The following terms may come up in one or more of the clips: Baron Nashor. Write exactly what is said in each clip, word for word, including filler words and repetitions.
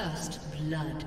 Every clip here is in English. First blood.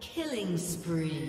Killing spree.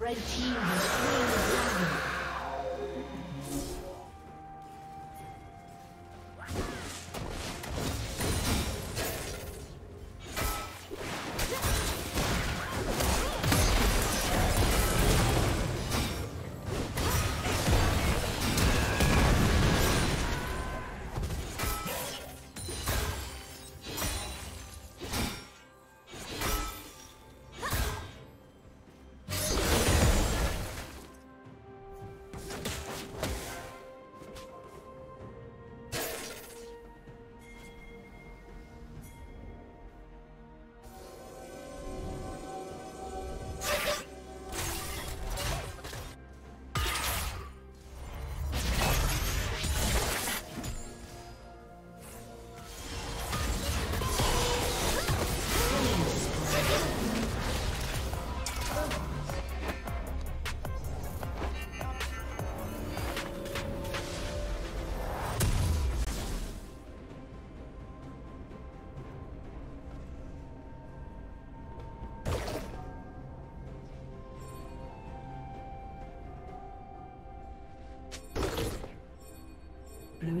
Red team has slain the dragon. Blue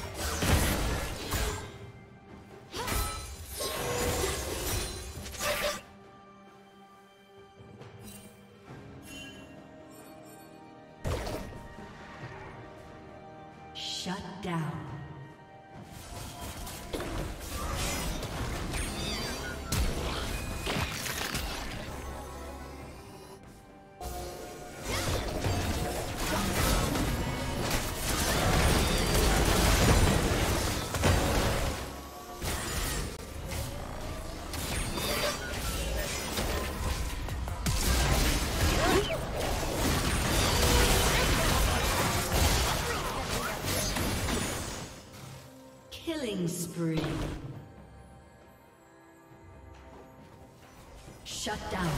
Spree. Shut down.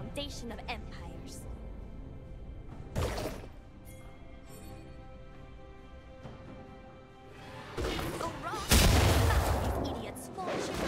foundation of empires. Go wrong, not these idiots' fortune.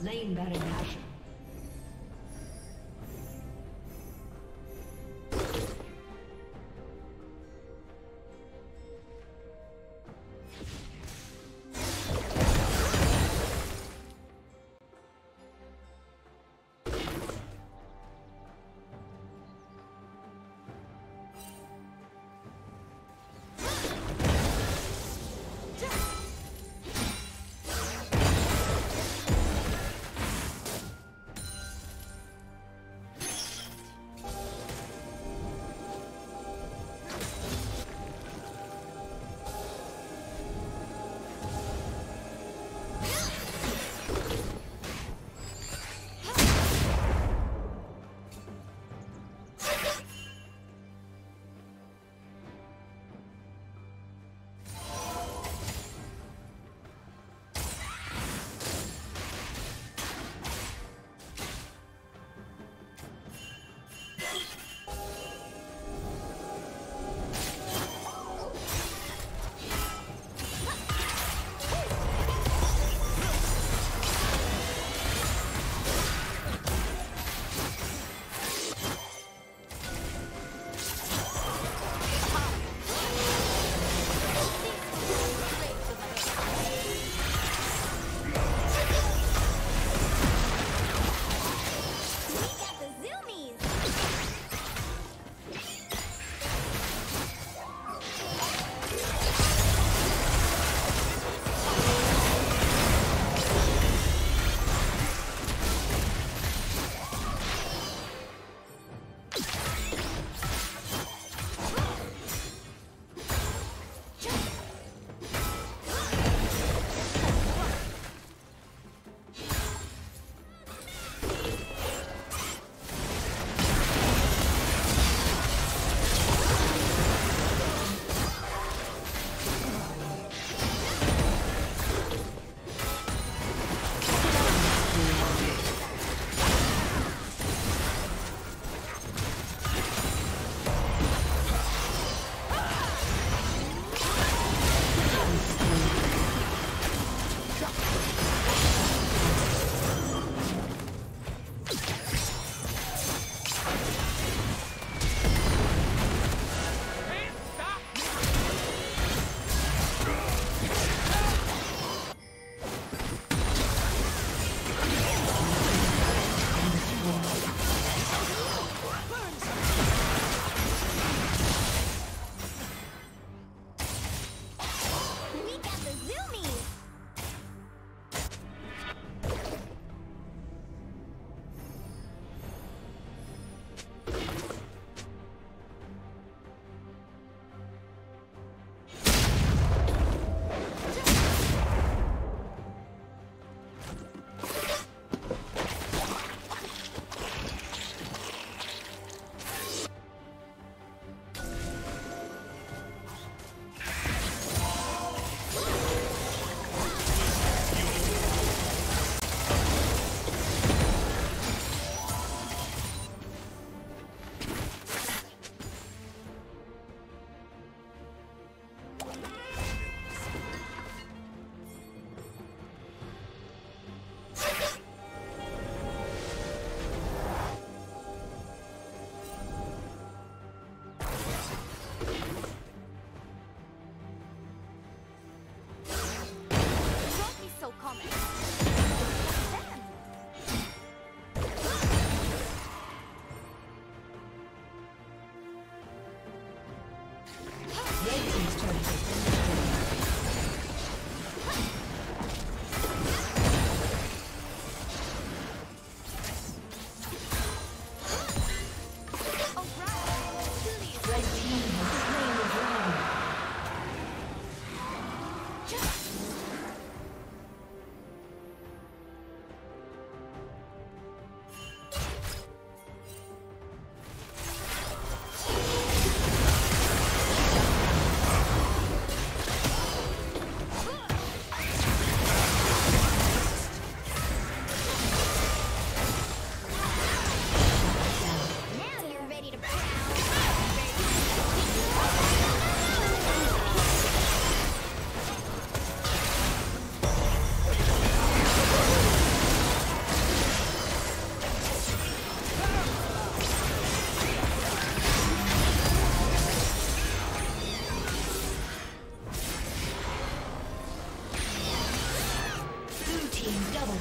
Slain Baron Nashor.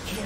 kill.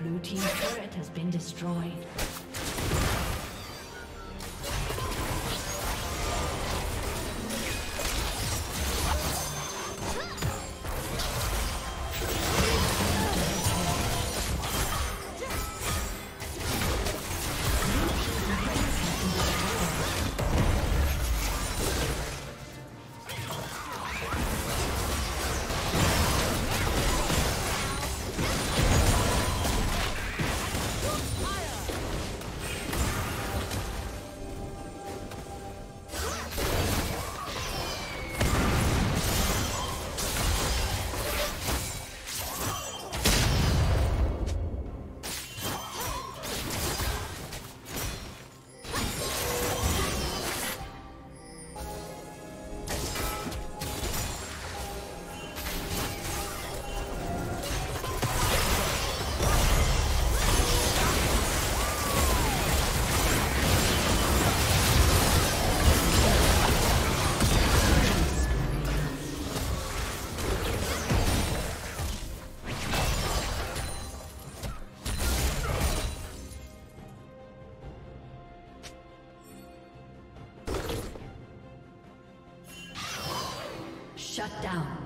Blue team's turret has been destroyed. Shut down.